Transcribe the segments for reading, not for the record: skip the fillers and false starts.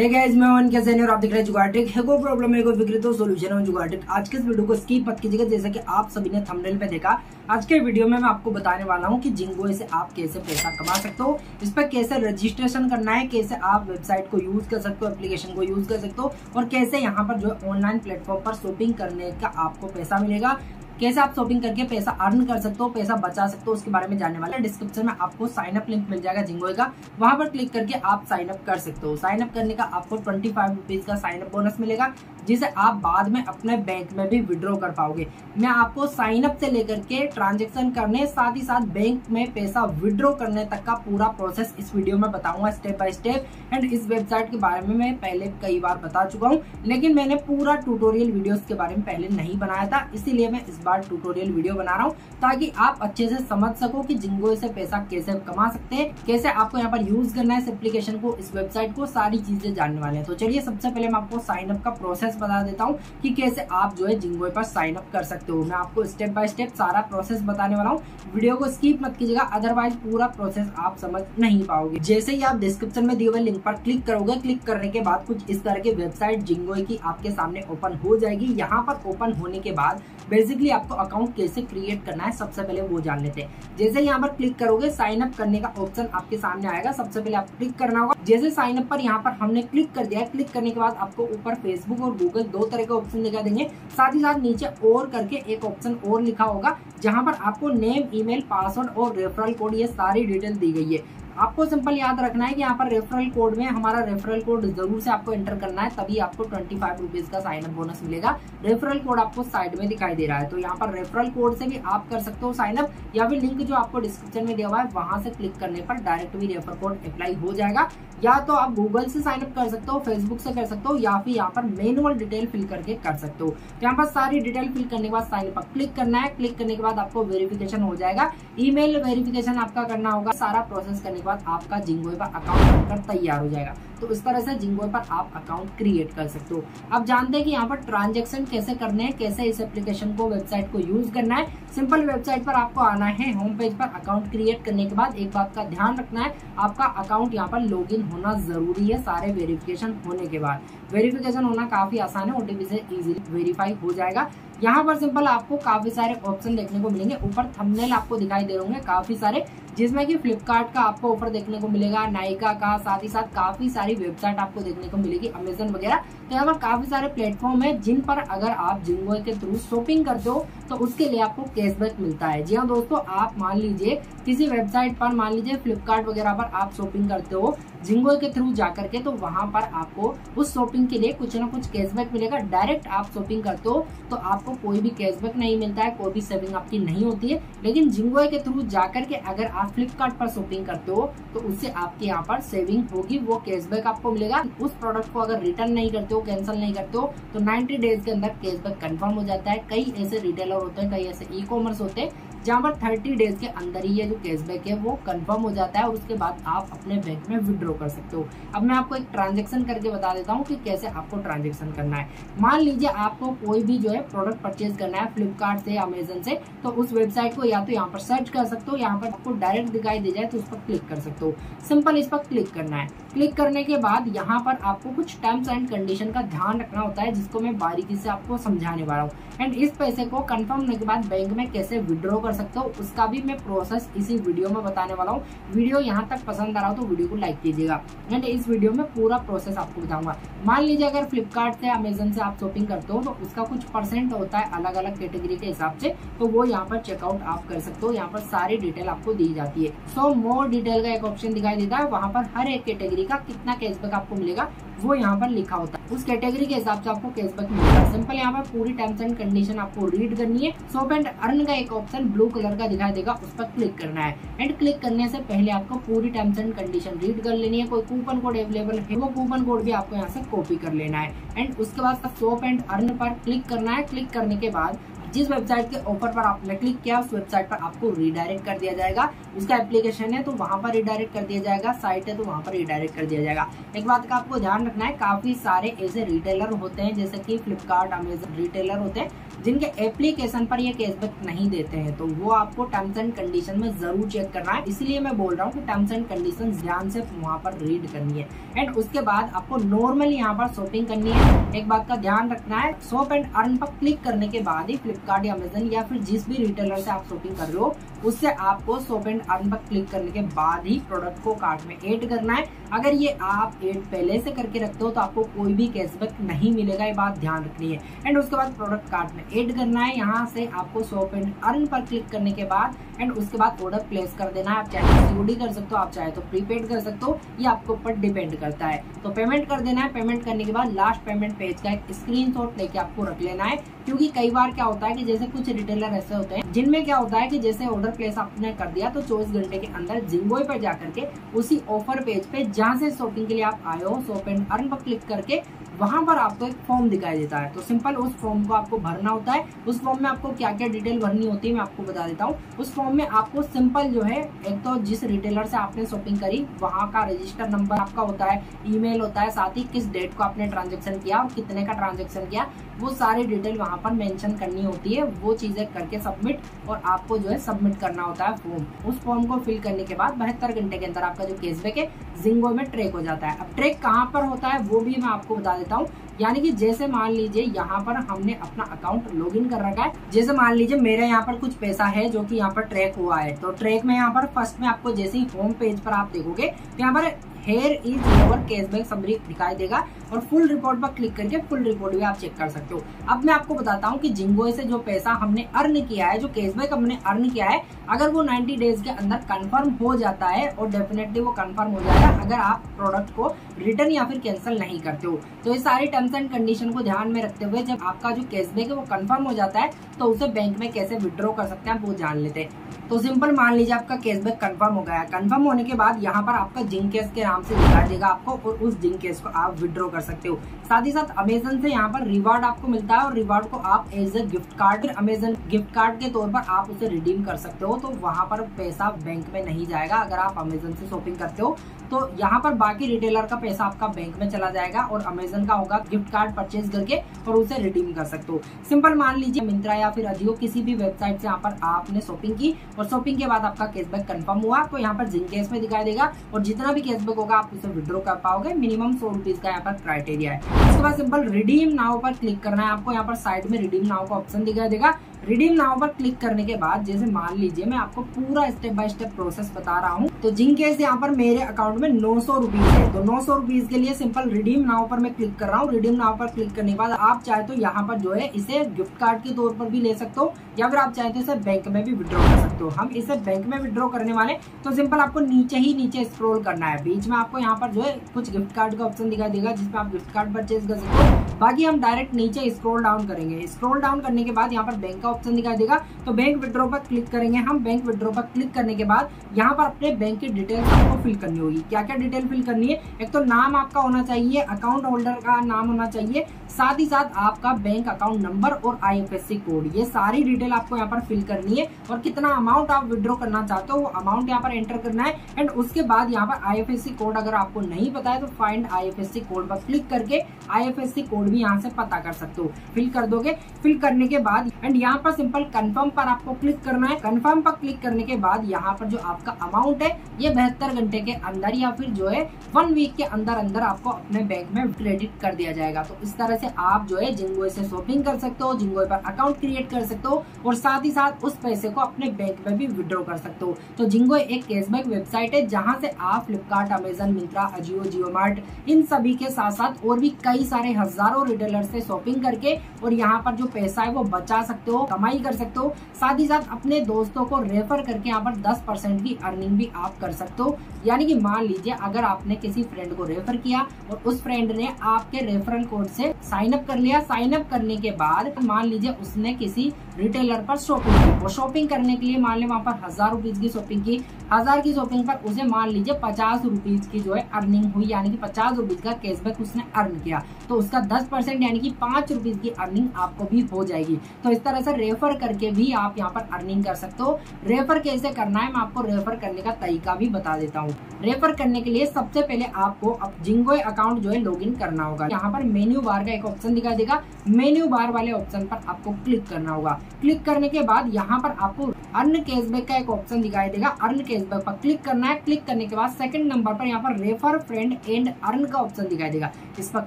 Hey guys मैं हूं इनके सैनियर, आप देख रहे हैं जुगाड़टेक। है कोई प्रॉब्लम है कोई बिक्री तो सोल्यूशन है जुगाड़टेक। आज के इस वीडियो को स्किप मत कीजिएगा। जैसा कि आप सभी ने थंबनेल पे देखा, आज के वीडियो में मैं आपको बताने वाला हूं कि जिंगोय से आप कैसे पैसा कमा सकते हो, इस पर कैसे रजिस्ट्रेशन करना है, कैसे आप वेबसाइट को यूज कर सकते हो, एप्लीकेशन को यूज कर सकते हो और कैसे यहाँ पर जो ऑनलाइन प्लेटफॉर्म पर शॉपिंग करने का आपको पैसा मिलेगा, कैसे आप शॉपिंग करके पैसा अर्न कर सकते हो, पैसा बचा सकते हो, उसके बारे में जानने वाला है। डिस्क्रिप्शन में आपको साइन अप लिंक मिल जाएगा जिंगोय का, वहां पर क्लिक करके आप साइन अप कर सकते हो। साइन अप करने का आपको 25 रुपीज का साइन अप बोनस मिलेगा, जिसे आप बाद में अपने बैंक में भी विड्रॉ कर पाओगे। मैं आपको साइन अप से लेकर के ट्रांजेक्शन करने, साथ ही साथ बैंक में पैसा विड्रॉ करने तक का पूरा प्रोसेस इस वीडियो में बताऊंगा स्टेप बाय स्टेप। एंड इस वेबसाइट के बारे में मैं पहले कई बार बता चुका हूँ, लेकिन मैंने पूरा ट्यूटोरियल वीडियो के बारे में पहले नहीं बनाया था, इसीलिए मैं इस ट्यूटोरियल वीडियो बना रहा हूं ताकि आप अच्छे से समझ सको कि जिंगोय से पैसा कैसे कमा सकते हैं, कैसे आपको यहां पर यूज करना है इस एप्लीकेशन को, इस वेबसाइट को, सारी चीजें जानने वाले हैं। तो चलिए सबसे पहले मैं आपको साइन अप का प्रोसेस बता देता हूं कि कैसे आप जो है जिंगोय पर साइन अप कर सकते हो। मैं आपको स्टेप बाय स्टेप सारा प्रोसेस बताने वाला हूं, वीडियो को स्किप मत कीजिएगा, अदरवाइज पूरा प्रोसेस आप समझ नहीं पाओगे। जैसे ही आप डिस्क्रिप्शन में दिए हुए लिंक पर क्लिक करोगे, क्लिक करने के बाद कुछ इस तरह की वेबसाइट जिंगोय की आपके सामने ओपन हो जाएगी। यहाँ पर ओपन होने के बाद बेसिकली आपको अकाउंट कैसे क्रिएट करना है सबसे पहले वो जान लेते हैं। जैसे यहाँ पर क्लिक करोगे, साइन अप करने का ऑप्शन आपके सामने आएगा, सबसे पहले आपको क्लिक करना होगा। जैसे साइन अप पर यहाँ पर हमने क्लिक कर दिया है, क्लिक करने के बाद आपको ऊपर फेसबुक और गूगल दो तरह के ऑप्शन दिखाई देंगे, साथ ही साथ नीचे और करके एक ऑप्शन और लिखा होगा जहाँ पर आपको नेम, ईमेल, पासवर्ड और रेफरल कोड, ये सारी डिटेल दी गई है। आपको सिंपल याद रखना है कि यहाँ पर रेफरल कोड में हमारा रेफरल कोड जरूर से आपको एंटर करना है, तभी आपको 25 रुपीज का साइन अप बोनस मिलेगा। रेफरल कोड आपको साइड में दिखाई दे रहा है, तो यहाँ पर रेफरल कोड से भी आप कर सकते हो साइन अप, या फिर लिंक जो आपको डिस्क्रिप्शन में दिया हुआ है वहां से क्लिक करने पर डायरेक्ट भी रेफरल कोड अप्लाई हो जाएगा। या तो आप गूगल से साइन अप कर सकते हो, फेसबुक से कर सकते हो, या फिर यहाँ पर मैनुअल डिटेल फिल करके कर सकते हो। यहाँ पर सारी डिटेल फिल करने के बाद साइन अप पर क्लिक करना है, क्लिक करने के बाद आपको वेरिफिकेशन हो जाएगा, ईमेल वेरिफिकेशन आपका करना होगा। सारा प्रोसेस करने के बाद आपका जिंगोय पर अकाउंट बनकर तैयार हो जाएगा। तो इस तरह से जिंगोय पर आप अकाउंट क्रिएट कर सकते हो। अब जानते हैं कि यहाँ पर ट्रांजैक्शन कैसे करने हैं, कैसे इस एप्लीकेशन को, वेबसाइट को यूज करना है। सिंपल वेबसाइट पर आपको आना है, होम पेज पर अकाउंट क्रिएट करने के बाद एक बात का ध्यान रखना है, आपका अकाउंट यहाँ पर लॉगिन होना जरूरी है। सारे वेरिफिकेशन होने के बाद वेरिफिकेशन होना काफी आसान है, ओटीपी से इजीली वेरीफाई हो जाएगा। यहाँ पर सिंपल आपको काफी सारे ऑप्शन देखने को मिलेंगे, ऊपर थंबनेल आपको दिखाई दे रहे होंगे काफी सारे, जिसमें कि फ्लिपकार्ट का आपको ऑफर देखने को मिलेगा, नायका का, साथ ही साथ काफी सारी वेबसाइट आपको देखने को मिलेगी, अमेजन वगैरह। तो यहाँ पर काफी सारे प्लेटफॉर्म है जिन पर अगर आप जिंगोय के थ्रू शॉपिंग करते हो तो उसके लिए आपको कैशबैक मिलता है। जी हाँ दोस्तों, आप मान लीजिए किसी वेबसाइट पर, मान लीजिए फ्लिपकार्ट वगैरह पर आप शॉपिंग करते हो जिंगोय के थ्रू जाकर के, तो वहां पर आपको उस शॉपिंग के लिए कुछ ना कुछ कैशबैक मिलेगा। डायरेक्ट आप शॉपिंग करते हो तो आपको कोई भी कैशबैक नहीं मिलता है, कोई भी सेविंग आपकी नहीं होती है। लेकिन जिंगोय के थ्रू जाकर के अगर आप फ्लिपकार्ट पर शॉपिंग करते हो तो उससे आपके यहाँ पर सेविंग होगी, वो कैशबैक आपको मिलेगा। उस प्रोडक्ट को अगर रिटर्न नहीं करते हो, कैंसिल नहीं करते हो, तो 90 डेज के अंदर कैशबैक कंफर्म हो जाता है। कई ऐसे रिटेलर होते हैं, कई ऐसे ई कॉमर्स होते हैं जहाँ पर 30 डेज के अंदर ही ये जो कैशबैक है वो कंफर्म हो जाता है और उसके बाद आप अपने बैंक में विड्रॉ कर सकते हो। अब मैं आपको एक ट्रांजैक्शन करके बता देता हूँ कि कैसे आपको ट्रांजैक्शन करना है। मान लीजिए आपको कोई भी जो है प्रोडक्ट परचेज करना है फ्लिपकार्ट से, अमेजन से, तो उस वेबसाइट को या तो यहाँ पर सर्च कर सकते हो, यहाँ पर आपको डायरेक्ट दिखाई दे जाए तो उस पर क्लिक कर सकते हो। सिंपल इस पर क्लिक करना है, क्लिक करने के बाद यहाँ पर आपको कुछ टर्म्स एंड कंडीशन का ध्यान रखना होता है, जिसको मैं बारीकी से आपको समझाने वाला हूँ। एंड इस पैसे को कंफर्म होने के बाद बैंक में कैसे विड्रॉ कर सकते हो उसका भी मैं प्रोसेस इसी वीडियो में बताने वाला हूँ। वीडियो यहाँ तक पसंद आ रहा हो तो वीडियो को लाइक कीजिएगा, एंड इस वीडियो में पूरा प्रोसेस आपको बताऊंगा। मान लीजिए अगर फ्लिपकार्ट से, अमेजन से आप शॉपिंग करते हो तो उसका कुछ परसेंट होता है अलग अलग कैटेगरी के हिसाब से, तो वो यहाँ पर चेकआउट आप कर सकते हो। यहाँ पर सारी डिटेल आपको दी जाती है। सो मोर डिटेल का एक ऑप्शन दिखाई देता है, वहाँ पर हर एक कैटेगरी का कितना कैशबैक आपको मिलेगा वो यहाँ पर लिखा होता है, उस कैटेगरी के हिसाब से आपको कैशबैक मिलता है। सिंपल यहाँ पर पूरी टर्म्स एंड कंडीशन आपको रीड करनी है। शॉप एंड अर्न का एक ऑप्शन ब्लू कलर का दिखाई देगा, उस पर क्लिक करना है। एंड क्लिक करने से पहले आपको पूरी टर्म्स एंड कंडीशन रीड कर लेनी है। कोई कूपन कोड अवेलेबल है वो कूपन कोड भी आपको यहाँ से कॉपी कर लेना है। एंड उसके बाद शॉप एंड अर्न पर क्लिक करना है। क्लिक करने के बाद जिस वेबसाइट के ऑफर पर आपने क्लिक किया उस वेबसाइट पर आपको रिडायरेक्ट कर दिया जाएगा। उसका एप्लीकेशन है तो वहां पर रिडायरेक्ट कर दिया जाएगा, साइट है तो वहां पर रिडायरेक्ट कर दिया जाएगा। एक बात का आपको ध्यान रखना है, काफी सारे ऐसे रिटेलर होते हैं जैसे कि फ्लिपकार्ट, अमेजन रिटेलर होते हैं जिनके एप्लीकेशन पर ये कैशबैक नहीं देते हैं, तो वो आपको टर्म्स एंड कंडीशन में जरूर चेक करना है। इसलिए मैं बोल रहा हूँ कि टर्म्स एंड कंडीशन ध्यान से वहाँ पर रीड करनी है। एंड उसके बाद आपको नॉर्मली यहाँ पर शॉपिंग करनी है। एक बात का ध्यान रखना है, शॉप एंड अर्न पर क्लिक करने के बाद ही फ्लिपकार्ट, अमेजन या फिर जिस भी रिटेलर से आप शॉपिंग कर रहे हो उससे आपको शॉप एंड अर्न पर क्लिक करने के बाद ही प्रोडक्ट को कार्ट में ऐड करना है। अगर ये आप ऐड पहले से करके रखते हो तो आपको कोई भी कैशबैक नहीं मिलेगा, ये बात ध्यान रखनी है। एंड उसके बाद प्रोडक्ट कार्ट में ऐड करना है, यहाँ से आपको शॉप एंड अर्न पर क्लिक करने के बाद एंड उसके बाद ऑर्डर प्लेस कर देना है। आप चाहे सीओडी कर सकते हो, आप चाहे तो प्रीपेड कर सकते हो, ये आपके ऊपर डिपेंड करता है। तो पेमेंट कर देना है। पेमेंट करने के बाद लास्ट पेमेंट पेज का एक स्क्रीनशॉट लेके आपको रख लेना है, क्योंकि कई बार क्या होता है कि जैसे कुछ रिटेलर ऐसे होते हैं जिनमें क्या होता है कि जैसे ऑर्डर प्लेस आपने कर दिया तो 24 घंटे के अंदर जिंगोई पर जाकर के उसी ऑफर पेज पे जहाँ से शॉपिंग के लिए आप आए हो शॉप एंड अर्न पर क्लिक करके वहाँ पर आपको एक फॉर्म दिखाई देता है। तो सिंपल उस फॉर्म को आपको भरना होता है। उस फॉर्म में आपको क्या क्या डिटेल भरनी होती है मैं आपको बता देता हूँ। उस फॉर्म में आपको सिंपल जो है, एक तो जिस रिटेलर से आपने शॉपिंग करी वहाँ का रजिस्टर नंबर आपका होता है, ईमेल होता है, साथ ही किस डेट को आपने ट्रांजेक्शन किया और कितने का ट्रांजेक्शन किया, वो सारी डिटेल वहाँ पर मेंशन करनी होती है। वो चीजें करके सबमिट और आपको जो है सबमिट करना होता है फॉर्म। उस फॉर्म को फिल करने के बाद 72 घंटे के अंदर आपका जो कैशबैक है जिंगो में ट्रैक हो जाता है। अब ट्रैक कहाँ पर होता है वो भी मैं आपको बता देता हूँ। यानी कि जैसे मान लीजिए यहाँ पर हमने अपना अकाउंट लॉगिन कर रखा है, जैसे मान लीजिए मेरे यहाँ पर कुछ पैसा है जो कि यहाँ पर ट्रैक हुआ है, तो ट्रैक में यहाँ पर फर्स्ट में आपको जैसे ही होम पेज पर आप देखोगे तो यहाँ पर here is your cashback summary दिखाई देगा और फुल रिपोर्ट पर क्लिक करके फुल रिपोर्ट भी आप चेक कर सकते हो। अब मैं आपको बताता हूँ कि जिंगोई से जो पैसा हमने अर्न किया है, जो कैशबैक हमने अर्न किया है, अगर वो 90 डेज के अंदर कंफर्म हो जाता है, और डेफिनेटली वो कंफर्म हो जाएगा अगर आप प्रोडक्ट को रिटर्न या फिर कैंसिल नहीं करते हो। तो ये सारी टर्म्स एंड कंडीशन को ध्यान में रखते हुए जब आपका जो कैशबैक है वो कंफर्म हो जाता है तो उसे बैंक में कैसे विड्रॉ कर सकते हैं आप वो जान लेते हैं। तो सिंपल मान लीजिए आपका कैशबैक कंफर्म हो गया। कंफर्म होने के बाद यहाँ पर आपका जिंग कैश के नाम से दिखा देगा आपको, और उस जिंग कैश को आप विड्रॉ कर सकते हो। साथ ही साथ अमेजन से यहाँ पर रिवार्ड आपको मिलता है और रिवार्ड को आप as a gift card, Amazon gift card के तौर पर आप उसे रिडीम कर सकते हो। तो वहाँ पर पैसा बैंक में नहीं जाएगा अगर आप अमेजन से शॉपिंग करते हो, तो यहाँ पर बाकी रिटेलर का पैसा आपका बैंक में चला जाएगा और अमेजन का होगा गिफ्ट कार्ड परचेज करके और उसे रिडीम कर सकते हो। सिंपल मान लीजिए मिंत्रा या फिर अजियो किसी भी वेबसाइट से यहाँ पर आपने शॉपिंग की और शॉपिंग के बाद आपका कैशबैक कंफर्म हुआ तो यहाँ पर जिंग कैश में दिखाई देगा और जितना भी कैशबैक होगा आप उसे विड्रॉ कर पाओगे। मिनिमम 100 रुपीज का यहाँ पर क्राइटेरिया है। उसके बाद सिंपल रिडीम नाउ पर क्लिक करना है आपको। यहाँ पर साइड में रिडीम नाउ का ऑप्शन दिखाई देगा। रिडीम नाउ पर क्लिक करने के बाद जैसे मान लीजिए मैं आपको पूरा स्टेप बाय स्टेप प्रोसेस बता रहा हूँ। तो जिनकेस यहाँ पर मेरे अकाउंट में 900 रुपीज है, तो 900 रुपीज के लिए सिंपल रिडीम नाउ पर मैं क्लिक कर रहा हूँ। रिडीम नाउ पर क्लिक करने के बाद आप चाहे तो यहाँ पर जो है इसे गिफ्ट कार्ड के तौर पर भी ले सकते हो या फिर आप चाहे तो इसे बैंक में भी विड्रॉ कर सकते हो। हम इसे बैंक में विड्रॉ करने वाले, तो सिंपल आपको नीचे ही नीचे स्क्रोल करना है। बीच में आपको यहाँ पर जो है कुछ गिफ्ट कार्ड का ऑप्शन दिखाई देगा जिसमें आप गिफ्ट कार्ड परचेज कर सकते हो। बाकी हम डायरेक्ट नीचे स्क्रोल डाउन करेंगे। स्क्रोल डाउन करने के बाद यहाँ पर बैंक ऑप्शन दिखाई देगा, तो बैंक विड्रॉ पर क्लिक करेंगे हम। बैंक विड्रॉ पर क्लिक करने के बाद यहाँ पर अपने बैंक की डिटेल आपको फिल करनी होगी। क्या क्या डिटेल फिल करनी है, एक तो नाम आपका होना चाहिए, अकाउंट होल्डर का नाम होना चाहिए, साथ ही साथ आपका बैंक अकाउंट नंबर और IFSC कोड, ये सारी डिटेल आपको यहाँ पर फिल करनी है। और कितना अमाउंट आप विड्रॉ करना चाहते हो वो अमाउंट यहाँ पर एंटर करना है। एंड उसके बाद यहाँ पर IFSC कोड अगर आपको नहीं पता है तो फाइंड IFSC कोड पर क्लिक करके IFSC कोड भी यहाँ से पता कर सकते हो, फिल कर दोगे। फिल करने के बाद एंड यहाँ पर सिंपल कंफर्म पर आपको क्लिक करना है। कंफर्म पर क्लिक करने के बाद यहाँ पर जो आपका अमाउंट है ये 72 घंटे के अंदर या फिर जो है 1 वीक के अंदर अंदर आपको अपने बैंक में क्रेडिट कर दिया जाएगा। तो इस तरह से आप जो है जिंगोई से शॉपिंग कर सकते हो, जिंगोई पर अकाउंट क्रिएट कर सकते हो और साथ ही साथ उस पैसे को अपने बैंक में भी विड्रॉ कर सकते हो। तो जिंगोई एक कैशबैक वेबसाइट है जहाँ से आप फ्लिपकार्ट, अमेजन, मिंत्रा, अजियो, जियो मार्ट इन सभी के साथ साथ और भी कई सारे हजारों रिटेलर से शॉपिंग करके और यहाँ पर जो पैसा है वो बचा सकते हो, कमाई कर सकते हो। साथ ही साथ अपने दोस्तों को रेफर करके यहाँ पर 10% की अर्निंग भी आप कर सकते हो। यानी कि मान लीजिए अगर आपने किसी फ्रेंड को रेफर किया और उस फ्रेंड ने आपके रेफरल कोड से साइन अप कर लिया, साइन अप करने के बाद मान लीजिए उसने किसी रिटेलर पर शॉपिंग की और शॉपिंग करने के लिए मान लीजिए वहाँ पर 1000 रुपीज की शॉपिंग की। 1000 की शॉपिंग पर उसे मान लीजिए 50 रुपीज की जो है अर्निंग हुई, यानी कि 50 रुपीज का कैशबैक उसने अर्न किया, तो उसका 10% यानी कि 5 रुपीज की अर्निंग आपको भी हो जाएगी। तो इस तरह से रेफर करके भी आप यहाँ पर अर्निंग कर सकते हो। रेफर कैसे करना है, मैं आपको रेफर करने का तरीका भी बता देता हूँ। रेफर करने के लिए सबसे पहले आपको जिंगोय अकाउंट जो है लॉगिन करना होगा। यहाँ पर मेन्यू बार का एक ऑप्शन दिखाई देगा, मेन्यू बार वाले ऑप्शन पर आपको क्लिक करना होगा। क्लिक करने के बाद यहाँ पर आपको अर्न कैशबैक का एक ऑप्शन दिखाई देगा, अर्न कैशबैक पर क्लिक करना है। क्लिक करने के बाद सेकंड नंबर पर यहाँ पर रेफर फ्रेंड एंड अर्न का ऑप्शन दिखाई देगा, इस पर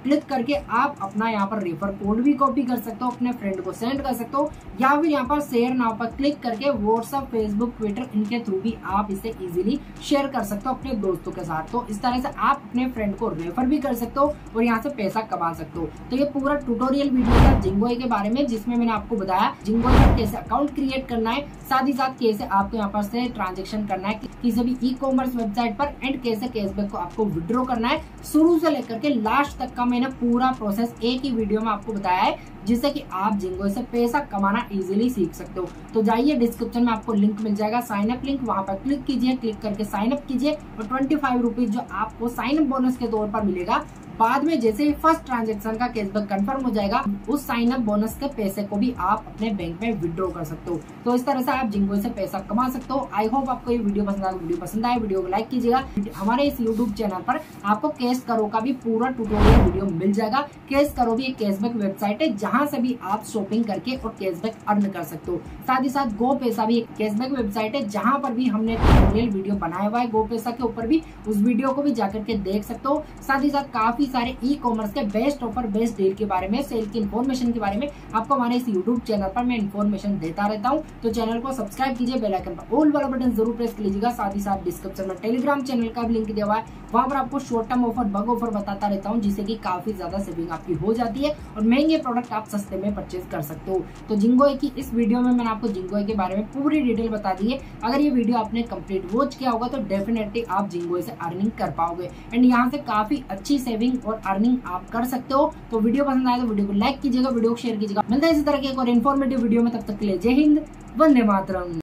क्लिक करके आप अपना यहाँ पर रेफर कोड भी कॉपी कर सकते हो, अपने फ्रेंड को सेंड कर सकते हो, या फिर यहाँ पर शेयर नाउ पर क्लिक करके व्हाट्सएप, फेसबुक, ट्विटर इनके थ्रू भी आप इसे इजिली शेयर कर सकते हो अपने दोस्तों के साथ। तो इस तरह से आप अपने फ्रेंड को रेफर भी कर सकते हो और यहाँ से पैसा कमा सकते हो। तो ये पूरा ट्यूटोरियल वीडियो था जिंगोय के बारे में, जिसमें मैंने आपको बताया जिंगोय पर कैसे अकाउंट क्रिएट करना है, साथ ही साथ कैसे आपको यहाँ पर से ट्रांजेक्शन करना है किसी भी ई कॉमर्स वेबसाइट पर, एंड कैसे कैशबैक को आपको विड्रॉ करना है। शुरू से लेकर के लास्ट तक का मैंने पूरा प्रोसेस एक ही वीडियो में आपको बताया है, जिससे कि आप जिंगोय से पैसा कमाना इजीली सीख सकते हो। तो जाइए, डिस्क्रिप्शन में आपको लिंक मिल जाएगा, साइन अप लिंक, वहां पर क्लिक कीजिए, क्लिक करके साइन अप कीजिए और 25 रुपीज जो आपको साइन अप बोनस के तौर पर मिलेगा। बाद में जैसे ही फर्स्ट ट्रांजैक्शन का कैशबैक कंफर्म हो जाएगा, उस साइन अप बोनस के पैसे को भी आप अपने बैंक में विड्रॉ कर सकते हो। तो इस तरह से आप जिंगोय से पैसा कमा सकते हो। आई होप आपको ये वीडियो पसंद आएगा। वीडियो पसंद आए, वीडियो को लाइक कीजिएगा। हमारे इस यूट्यूब चैनल पर आपको कैशकरो का भी पूरा ट्यूटोरियल वीडियो मिल जाएगा। कैशकरो भी एक कैशबैक वेबसाइट है, जहाँ से भी आप शॉपिंग करके और कैशबैक अर्न कर सकते हो। साथ ही साथ गोपैसा भी एक कैशबैक वेबसाइट है, जहाँ पर भी हमने ट्यूटोरियल वीडियो बनाया हुआ है गोपैसा के ऊपर, भी उस वीडियो को भी जाकर के देख सकते हो। साथ ही साथ काफी सारे ई कॉमर्स के बेस्ट ऑफर, बेस्ट डील के बारे में, सेल की इन्फॉर्मेशन के बारे में आपको हमारे इस यूट्यूब चैनल पर मैं इन्फॉर्मेशन देता रहता हूँ। तो चैनल को सब्सक्राइब कीजिए, बेल आइकन पर ऑल वाला बटन जरूर प्रेस कर लीजिएगा। साथ ही साथ डिस्क्रिप्शन में टेलीग्राम चैनल का भी लिंक दिया हुआ है, वहाँ पर आपको short term offer, bug offer बताता रहता हूँ, जिससे की काफी ज्यादा सेविंग आपकी हो जाती है और महंगे प्रोडक्ट आप सस्ते में परचेज कर सकते हो। तो जिंगोय की इस वीडियो में मैंने आपको जिंगोय के बारे में पूरी डिटेल बता दी है। अगर ये वीडियो आपने कंप्लीट वॉच किया होगा तो डेफिनेटली आप जिंगोय से अर्निंग कर पाओगे, एंड यहाँ से काफी अच्छी सेविंग और अर्निंग आप कर सकते हो। तो वीडियो पसंद आए तो वीडियो को लाइक कीजिएगा, वीडियो को शेयर कीजिएगा। मिलता है इसी तरह के एक और इन्फॉर्मेटिव वीडियो में, तब तक के लिए जय हिंद, वंदे मातरम।